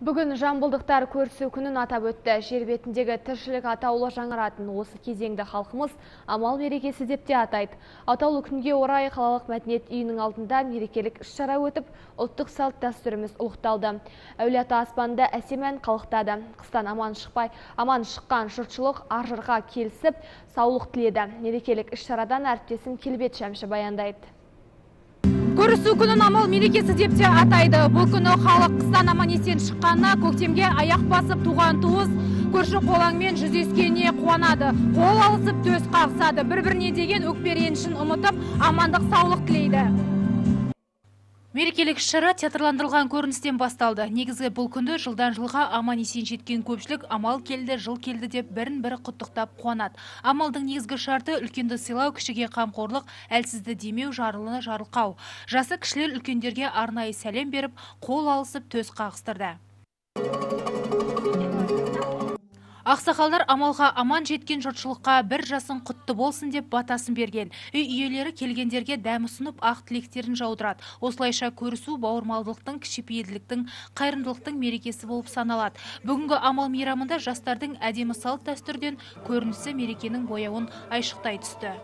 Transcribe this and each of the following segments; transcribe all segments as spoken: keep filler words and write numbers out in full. Бүгін жамбылдықтар көрсету күнін атап өтті. Жер бетіндегі тіршілік атаулы жаңаратын осы кезеңді халқымыз амал мерекесі деп те атайды. Атаулы күнге орай қалалық мәдениет үйінің алдында мерекелік іс-шара өтіп, ұлттық салт дәстүріміз ұлықталды. Әулиеата аспанында әсемен қалықтады. Қыстан аман шықпай, аман шыққан жұртшылық ар-жырға келісіп, саулық тіледі. Мерекелік іс-шарадан әріптесім Келбет Шәмші баяндайды. Көрісу күнін амал мерекесі деп те атайды. Бұл күні халық қыстан аман есен шыққанына, көктемге аяқ басып туған туыс көрші қолаңмен жүздескеніне қуанады. Қол алысып төс қағысады. Бір-біріне деген өкпе-ренішін ұмытып, амандық саулық тілейді. Мерекелік шара театрландырылған көріністен басталды. Негізгі бұл күнді жылдан жылға аман есен жеткен көпшілік амал келді, жыл келді деп бірін-бірі құттықтап қуанады. Амалдың негізгі шарты үлкенді сыйлау, кішіге қамқорлық, әлсізді демеу, жарылыны жарылқау. Жасы кішілер үлкендерге арнайы сәлем беріп, қол алысып төс қағыстырды. Ақсақалдар амалға аман жеткен жұртшылыққа бір жасың құтты болсын деп батасын берген. Үй иелері келгендерге дәм ұсынып, ақ тілектерін жаудырады. Осылайша көрісу бауырмалдылықтың, кішіпейілділіктің, қайырымдылықтың мерекесі болып саналады. Бүгінгі амал мейрамында жастардың әдемі салт дәстүрден көрінісі мерекенің бояуын айшықтай түсті.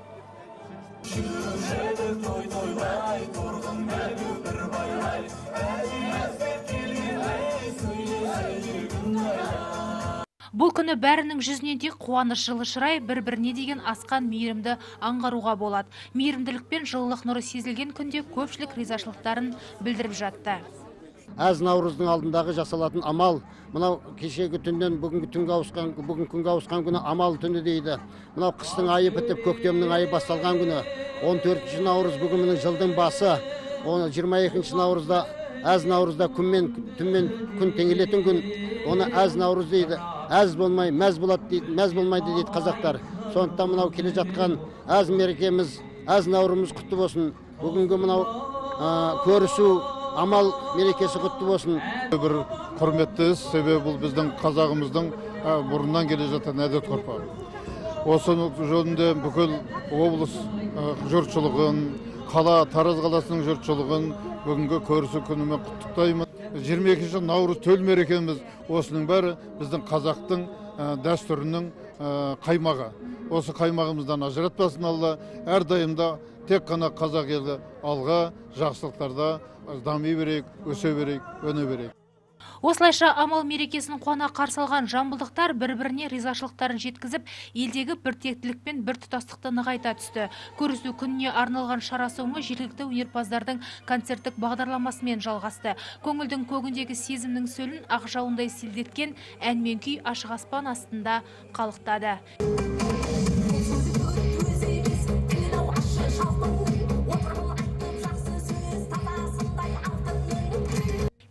Бұл күні бәрінің жүзінен де қуаныш жылы шырай, бір-біріне деген асқан мейірімді аңғаруға болады. Мейірімділікпен жылылық нұры сезілген күнде көпшілік ризашылықтарын білдіріп жатты. Әз наурыздың алдындағы жасалатын амал, мынау кешегі түннен бүгінгі түнге ауысқан, бүгінгі күнге ауысқан күні амал түні дейді. Мынау қыстың айы бітіп, көктемнің айы басталған күні. он төртінші наурыз бүгіннің жылдың басы, жиырма екінші наурызда әз наурызда күнмен түнмен күн теңелетін күн. Оны әз наурыз дейді. Әз болмай, мәз болады дейді, мәз болмайды дейді қазақтар. Сондықтан мынау келе жатқан әз мерекеміз, әз наурымыз құтты болсын. Бүгінгі мынау көрісу, амал мерекесі құтты болсын. Бір құрметті іс, себебі бұл біздің қазағымыздың бұрыннан келе жатқан әдет ғұрпы. Осы жөнінде бүкіл облыс жұртшылығын, қала, Тараз қаласының жұртшылығын бүгінгі көрісу күнімен құттықтаймын. жиырма екінші наурыз төл мерекеміз, осының бәрі біздің қазақтың дәстүрінің қаймағы. Осы қаймағымыздан ажыратпасын Алла, әрдайымда тек қана қазақ елі алға, жақсылықтарда дами берейік, өсе берейік, өне берейік. Осылайша амал мерекесін қуана қарсы алған жамбылдықтар бір-біріне ризашылықтарын жеткізіп, елдегі біртектілік пен біртұтастықты нығайта түсті. Көрісу күніне арналған шара соңы жергілікті өнерпаздардың концерттік бағдарламасымен жалғасты. Көңілдің көгіндегі сезімнің сөлін ақ жауындай селдеткен ән мен күй ашық аспан астында қалықтады.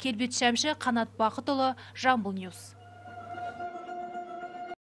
Келбет Шәмші, Қанат Бақытұлы, Жамбыл Ньюс.